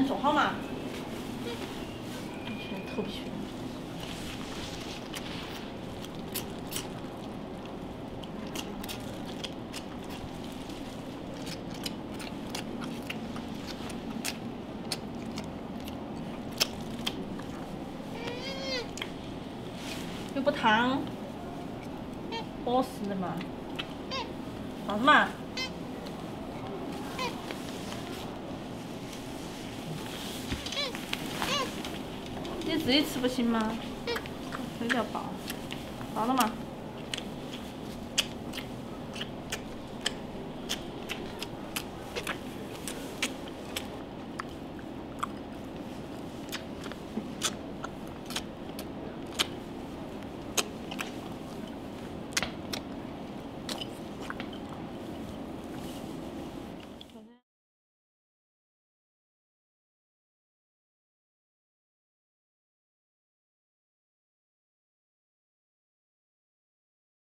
咱走好吗？真是特别悬。 又不糖，好死了嘛！好什么？你自己吃不行吗？有点饱，饱了吗？